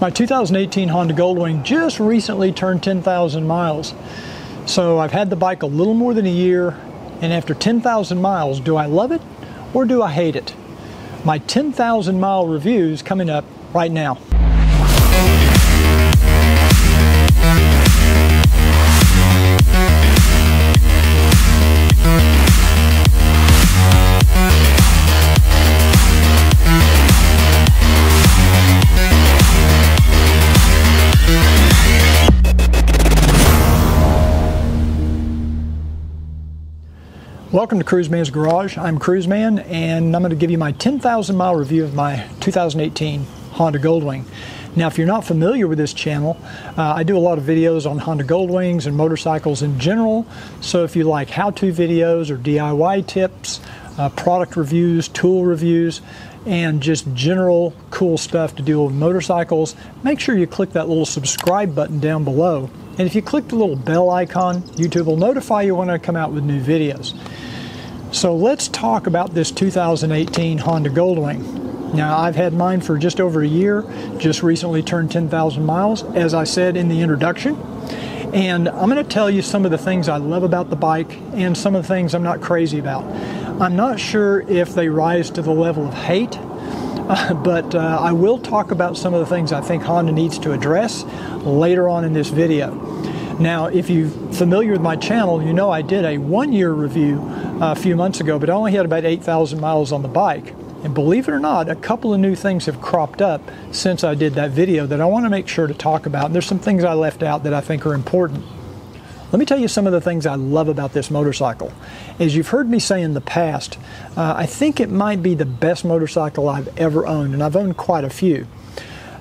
My 2018 Honda Goldwing just recently turned 10,000 miles. So I've had the bike a little more than a year, and after 10,000 miles, do I love it or do I hate it? My 10,000 mile review is coming up right now. Welcome to Cruiseman's Garage. I'm Cruiseman, and I'm going to give you my 10,000 mile review of my 2018 Honda Goldwing. Now, if you're not familiar with this channel, I do a lot of videos on Honda Goldwings and motorcycles in general. So if you like how-to videos or DIY tips, product reviews, tool reviews, and just general cool stuff to do with motorcycles, make sure you click that little subscribe button down below. And if you click the little bell icon, YouTube will notify you when I come out with new videos. So let's talk about this 2018 Honda Goldwing. Now, I've had mine for just over a year, just recently turned 10,000 miles, as I said in the introduction. And I'm going to tell you some of the things I love about the bike and some of the things I'm not crazy about. I'm not sure if they rise to the level of hate, but I will talk about some of the things I think Honda needs to address later on in this video. Now, if you're familiar with my channel, you know I did a one-year review a few months ago, but I only had about 8,000 miles on the bike. And believe it or not, a couple of new things have cropped up since I did that video that I want to make sure to talk about. And there's some things I left out that I think are important. Let me tell you some of the things I love about this motorcycle. As you've heard me say in the past, I think it might be the best motorcycle I've ever owned, and I've owned quite a few.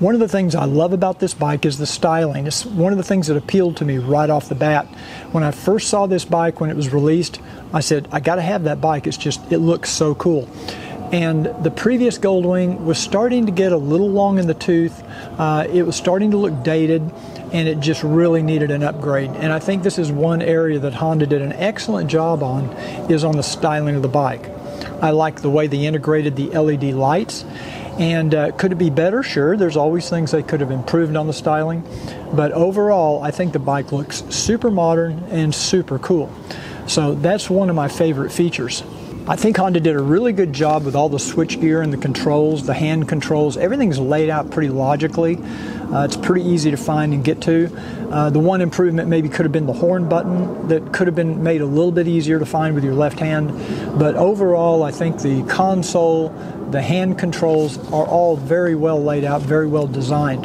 One of the things I love about this bike is the styling. It's one of the things that appealed to me right off the bat. When I first saw this bike when it was released, I said, I gotta have that bike. It's just, it looks so cool. And the previous Goldwing was starting to get a little long in the tooth. It was starting to look dated, and it just really needed an upgrade. And I think this is one area that Honda did an excellent job on, is on the styling of the bike. I like the way they integrated the LED lights. And could it be better? Sure, there's always things they could have improved on the styling. But overall, I think the bike looks super modern and super cool. So that's one of my favorite features. I think Honda did a really good job with all the switchgear and the controls, the hand controls. Everything's laid out pretty logically. It's pretty easy to find and get to. The one improvement maybe could have been the horn button that could have been made a little bit easier to find with your left hand. But overall, I think the console, the hand controls are all very well laid out, very well designed.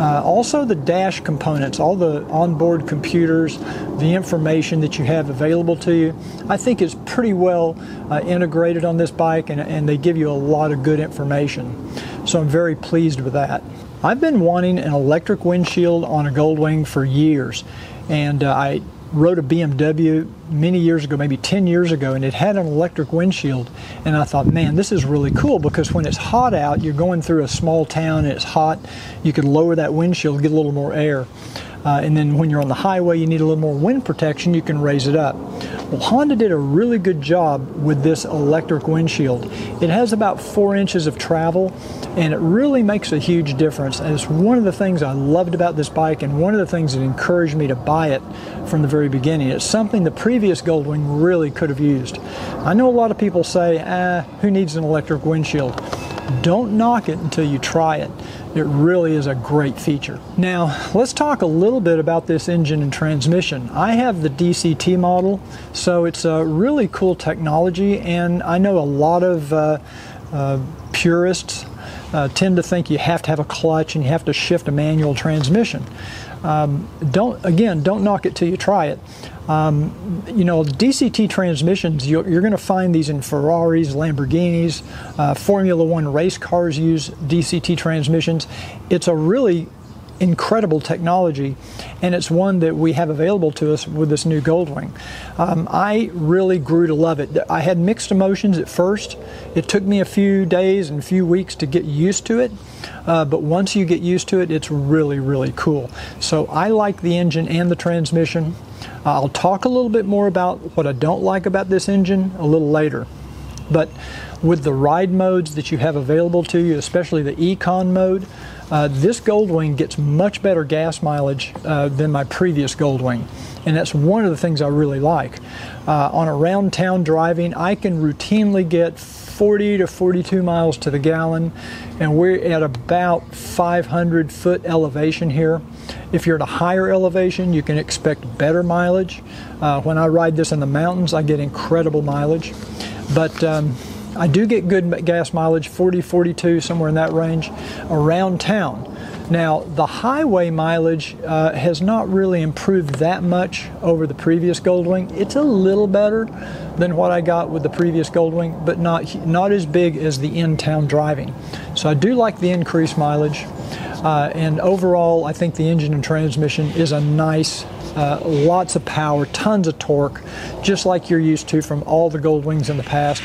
Also the dash components, all the onboard computers, the information that you have available to you, I think is pretty well integrated on this bike, and they give you a lot of good information. So I'm very pleased with that. I've been wanting an electric windshield on a Goldwing for years, and I rode a BMW many years ago, maybe 10 years ago, and it had an electric windshield, and I thought, man, this is really cool, because when it's hot out, you're going through a small town and it's hot, you could lower that windshield, get a little more air, and then when you're on the highway, you need a little more wind protection, you can raise it up. Well, Honda did a really good job with this electric windshield. It has about 4 inches of travel, and it really makes a huge difference, and it's one of the things I loved about this bike, and one of the things that encouraged me to buy it from the very beginning. It's something the previous Goldwing really could have used. I know a lot of people say, who needs an electric windshield? Don't knock it until you try it. It really is a great feature. Now, let's talk a little bit about this engine and transmission. I have the DCT model, so it's a really cool technology, and I know a lot of purists tend to think you have to have a clutch and you have to shift a manual transmission. Don't knock it till you try it. You know, DCT transmissions, you're going to find these in Ferraris, Lamborghinis, Formula One race cars use DCT transmissions. It's a really incredible technology, and it's one that we have available to us with this new Goldwing. I really grew to love it. I had mixed emotions at first. It took me a few days and a few weeks to get used to it, but once you get used to it, it's really, really cool. So I like the engine and the transmission. I'll talk a little bit more about what I don't like about this engine a little later. But with the ride modes that you have available to you, especially the econ mode, This Goldwing gets much better gas mileage than my previous Goldwing, and that's one of the things I really like. On around town driving, I can routinely get 40 to 42 miles to the gallon, and we're at about 500 foot elevation here. If you're at a higher elevation, you can expect better mileage. When I ride this in the mountains, I get incredible mileage, but I do get good gas mileage, 40, 42, somewhere in that range, around town. Now, the highway mileage has not really improved that much over the previous Goldwing. It's a little better than what I got with the previous Goldwing, but not as big as the in-town driving. So I do like the increased mileage, and overall, I think the engine and transmission is a nice, lots of power, tons of torque, just like you're used to from all the Goldwings in the past.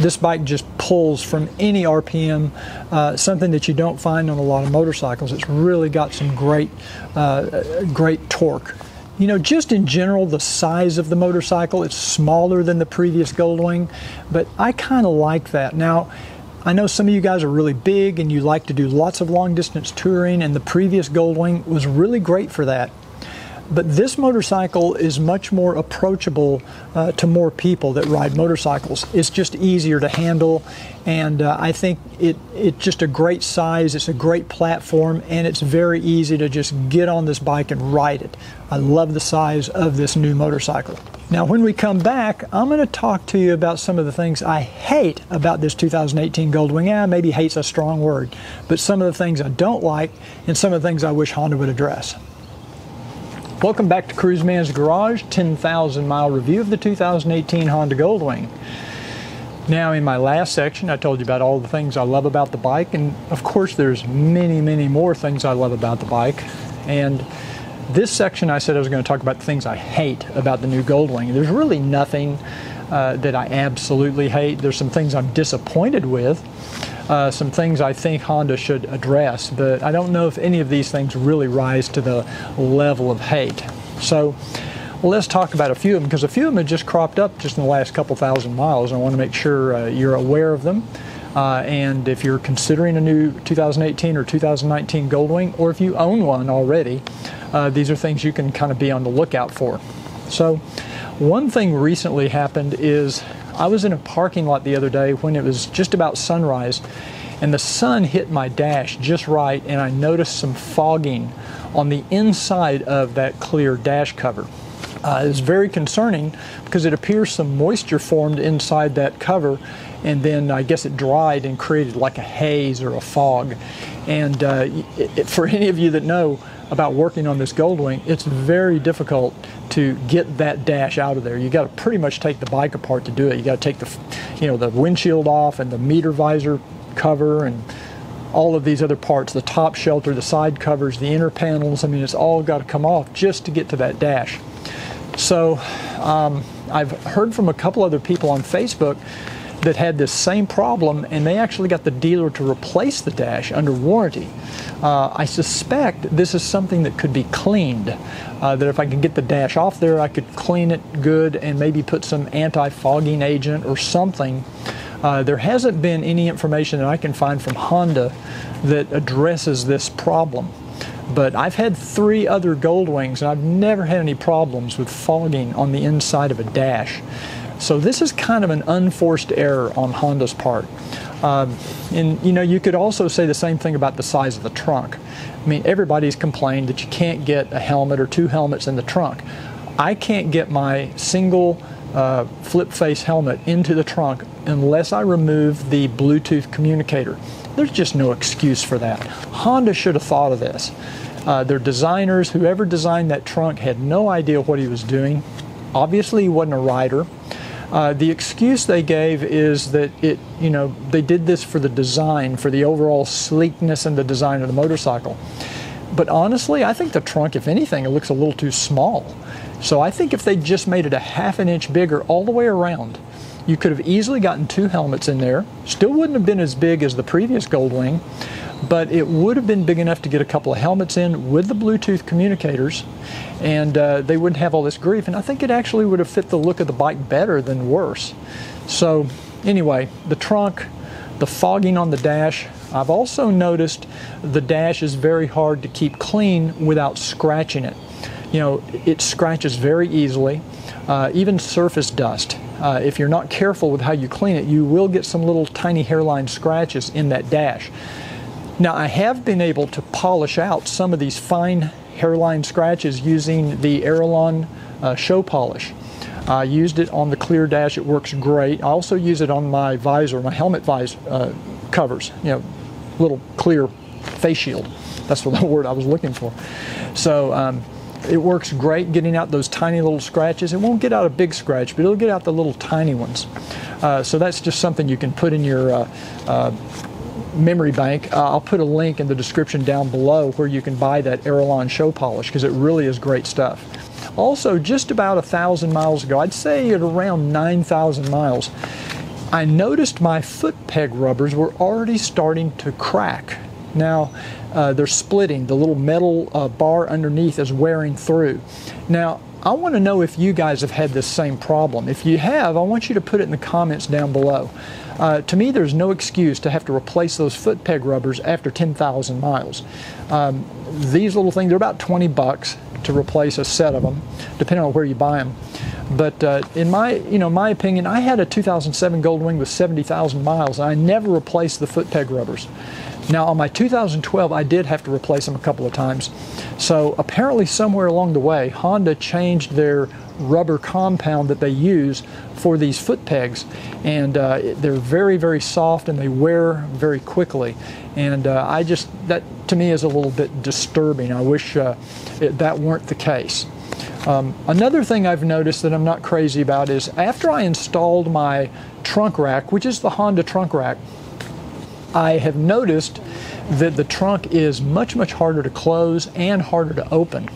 This bike just pulls from any RPM, something that you don't find on a lot of motorcycles. It's really got some great, great torque. You know, just in general, the size of the motorcycle, it's smaller than the previous Goldwing, but I kind of like that. Now, I know some of you guys are really big and you like to do lots of long distance touring, and the previous Goldwing was really great for that. But this motorcycle is much more approachable to more people that ride motorcycles. It's just easier to handle, and I think it's just a great size, it's a great platform, and it's very easy to just get on this bike and ride it. I love the size of this new motorcycle. Now when we come back, I'm going to talk to you about some of the things I hate about this 2018 Goldwing. Yeah, maybe hate's a strong word, but some of the things I don't like and some of the things I wish Honda would address. Welcome back to Cruiseman's Garage, 10,000 mile review of the 2018 Honda Goldwing. Now in my last section, I told you about all the things I love about the bike, and of course there's many, many more things I love about the bike. And this section I said I was going to talk about the things I hate about the new Goldwing. There's really nothing that I absolutely hate. There's some things I'm disappointed with, some things I think Honda should address, but I don't know if any of these things really rise to the level of hate. So let's talk about a few of them, because a few of them have just cropped up just in the last couple thousand miles, and I want to make sure you're aware of them. And if you're considering a new 2018 or 2019 Goldwing, or if you own one already, these are things you can kind of be on the lookout for. So one thing recently happened is I was in a parking lot the other day when it was just about sunrise, and the sun hit my dash just right, and I noticed some fogging on the inside of that clear dash cover. It was very concerning because it appears some moisture formed inside that cover, and then I guess it dried and created like a haze or a fog. And for any of you that know about working on this Goldwing, it's very difficult to get that dash out of there. You got to pretty much take the bike apart to do it. You got to take the, you know, the windshield off and the meter visor cover and all of these other parts, the top shelter, the side covers, the inner panels. I mean, it's all got to come off just to get to that dash. So I've heard from a couple other people on Facebook that had this same problem, and they actually got the dealer to replace the dash under warranty. I suspect this is something that could be cleaned, that if I can get the dash off there, I could clean it good and maybe put some anti-fogging agent or something. There hasn't been any information that I can find from Honda that addresses this problem. But I've had three other Goldwings, and I've never had any problems with fogging on the inside of a dash. So this is kind of an unforced error on Honda's part. And you know, you could also say the same thing about the size of the trunk. I mean, everybody's complained that you can't get a helmet or two helmets in the trunk. I can't get my single flip face helmet into the trunk unless I remove the Bluetooth communicator. There's just no excuse for that. Honda should have thought of this. Their designers, whoever designed that trunk, had no idea what he was doing. Obviously, he wasn't a rider. The excuse they gave is that you know, they did this for the design, for the overall sleekness and the design of the motorcycle. But honestly, I think the trunk, if anything, it looks a little too small. So I think if they just made it a half an inch bigger all the way around, you could have easily gotten two helmets in there. Still wouldn't have been as big as the previous Goldwing, but it would have been big enough to get a couple of helmets in with the Bluetooth communicators, and they wouldn't have all this grief, and I think it actually would have fit the look of the bike better than worse. So anyway, the trunk, the fogging on the dash, I've also noticed the dash is very hard to keep clean without scratching it. You know, it scratches very easily, even surface dust. If you're not careful with how you clean it, you will get some little tiny hairline scratches in that dash. Now, I have been able to polish out some of these fine hairline scratches using the Aerolon show polish. I used it on the clear dash. It works great. I also use it on my visor, my helmet visor covers, you know, little clear face shield. That's the word I was looking for. So it works great getting out those tiny little scratches. It won't get out a big scratch, but it'll get out the little tiny ones. So that's just something you can put in your memory bank. I'll put a link in the description down below where you can buy that Aerolon show polish, because it really is great stuff. Also, just about 1,000 miles ago, I'd say at around 9,000 miles, I noticed my foot peg rubbers were already starting to crack. Now, they're splitting. The little metal bar underneath is wearing through. Now, I want to know if you guys have had this same problem. If you have, I want you to put it in the comments down below. To me, there's no excuse to have to replace those foot peg rubbers after 10,000 miles. These little things, they're about 20 bucks to replace a set of them, depending on where you buy them. But in my opinion, I had a 2007 Goldwing with 70,000 miles, and I never replaced the foot peg rubbers. Now, on my 2012, I did have to replace them a couple of times. So apparently somewhere along the way, Honda changed their rubber compound that they use for these foot pegs, and they're very, very soft and they wear very quickly. And I just, that to me is a little bit disturbing. I wish that weren't the case. Another thing I've noticed that I'm not crazy about is after I installed my trunk rack, which is the Honda trunk rack, I have noticed that the trunk is much, much harder to close and harder to open.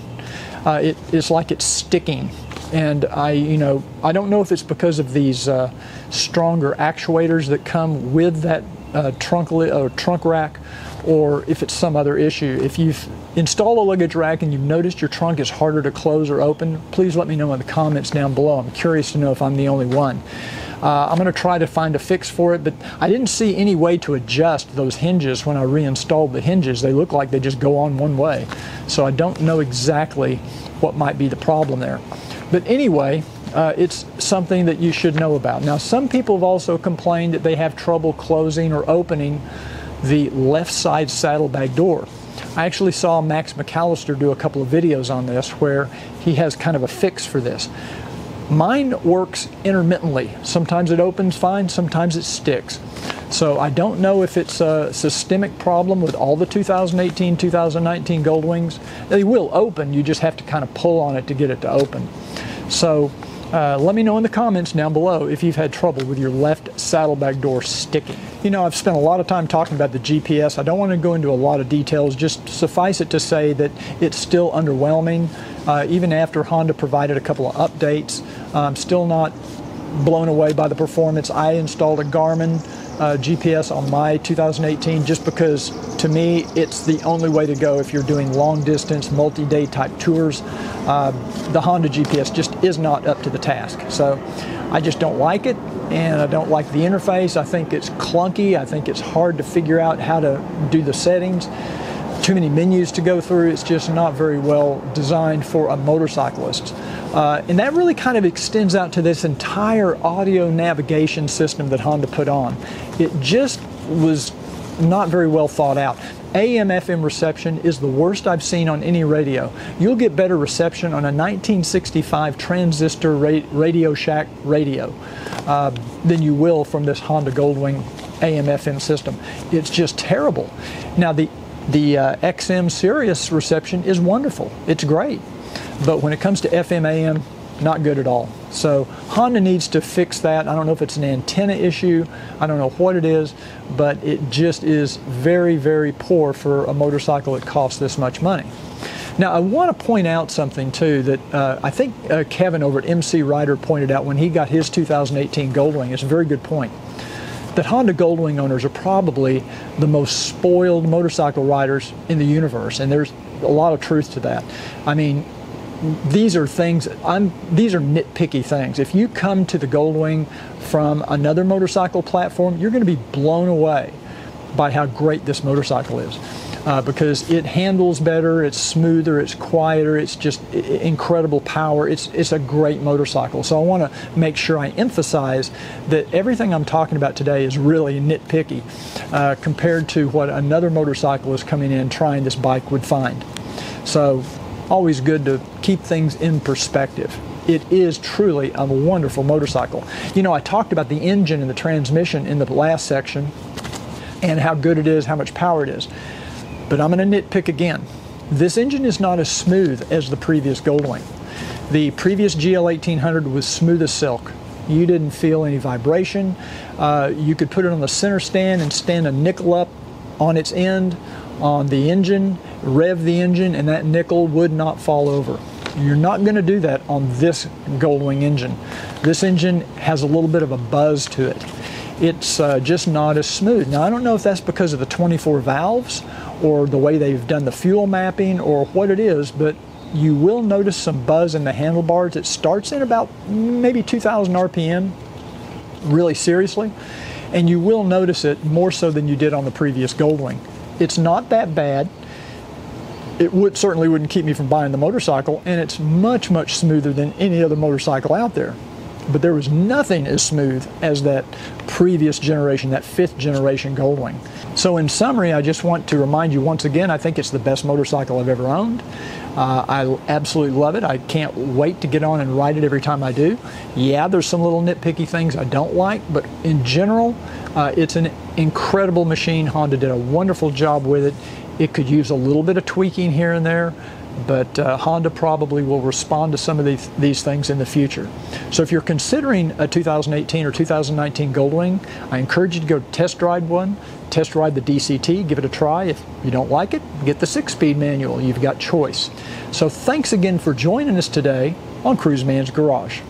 It's like it's sticking, and I don't know if it's because of these stronger actuators that come with that trunk rack, or if it's some other issue. If you've installed a luggage rack and you've noticed your trunk is harder to close or open, please let me know in the comments down below. I'm curious to know if I'm the only one. I'm going to try to find a fix for it, but I didn't see any way to adjust those hinges when I reinstalled the hinges. They look like they just go on one way. So I don't know exactly what might be the problem there. But anyway, it's something that you should know about. Now, some people have also complained that they have trouble closing or opening the left side saddlebag door. I actually saw Max McAllister do a couple of videos on this where he has kind of a fix for this. Mine works intermittently. Sometimes it opens fine, sometimes it sticks. So I don't know if it's a systemic problem with all the 2018, 2019 Goldwings. They will open, you just have to kind of pull on it to get it to open. So let me know in the comments down below if you've had trouble with your left saddlebag door sticking. You know, I've spent a lot of time talking about the GPS. I don't want to go into a lot of details, just suffice it to say that it's still underwhelming. Even after Honda provided a couple of updates, I'm still not blown away by the performance. I installed a Garmin GPS on my 2018 just because, to me, it's the only way to go if you're doing long-distance, multi-day type tours. The Honda GPS just is not up to the task. So I just don't like it, and I don't like the interface. I think it's clunky. I think it's hard to figure out how to do the settings. Too many menus to go through. It's just not very well designed for a motorcyclist. And that really kind of extends out to this entire audio navigation system that Honda put on. It just was not very well thought out. AM/FM reception is the worst I've seen on any radio. You'll get better reception on a 1965 transistor Radio Shack radio than you will from this Honda Goldwing AM/FM system. It's just terrible. Now, the XM Sirius reception is wonderful. It's great. But when it comes to FM, AM, not good at all. So Honda needs to fix that. I don't know if it's an antenna issue. I don't know what it is, but it just is very, very poor for a motorcycle that costs this much money. Now, I want to point out something, too, that I think Kevin over at MC Rider pointed out when he got his 2018 Goldwing. It's a very good point. That Honda Goldwing owners are probably the most spoiled motorcycle riders in the universe, and there's a lot of truth to that. I mean, these are nitpicky things. If you come to the Goldwing from another motorcycle platform, you're going to be blown away by how great this motorcycle is, because it handles better, it's smoother, it's quieter, it's just incredible power. It's a great motorcycle. So I want to make sure I emphasize that everything I'm talking about today is really nitpicky compared to what another motorcyclist coming in trying this bike would find. So always good to keep things in perspective. It is truly a wonderful motorcycle. You know, I talked about the engine and the transmission in the last section and how good it is, how much power it is. But I'm going to nitpick again. This engine is not as smooth as the previous Goldwing. The previous GL1800 was smooth as silk. You didn't feel any vibration. You could put it on the center stand and stand a nickel up on its end on the engine, rev the engine, and that nickel would not fall over. You're not going to do that on this Goldwing engine. This engine has a little bit of a buzz to it. It's just not as smooth. Now, I don't know if that's because of the 24 valves or the way they've done the fuel mapping or what it is, but you will notice some buzz in the handlebars. It starts in about maybe 2,000 RPM, really seriously, and you will notice it more so than you did on the previous Goldwing. It's not that bad. It certainly wouldn't keep me from buying the motorcycle, and it's much, much smoother than any other motorcycle out there. But there was nothing as smooth as that previous generation, that 5th generation Goldwing. So in summary, I just want to remind you once again, I think it's the best motorcycle I've ever owned. I absolutely love it. I can't wait to get on and ride it every time I do. Yeah, there's some little nitpicky things I don't like, but in general, it's an incredible machine. Honda did a wonderful job with it. It could use a little bit of tweaking here and there, but Honda probably will respond to some of these things in the future. So if you're considering a 2018 or 2019 Goldwing, I encourage you to go test ride one, test ride the DCT, give it a try. If you don't like it, get the 6-speed manual. You've got choice. So thanks again for joining us today on Cruiseman's Garage.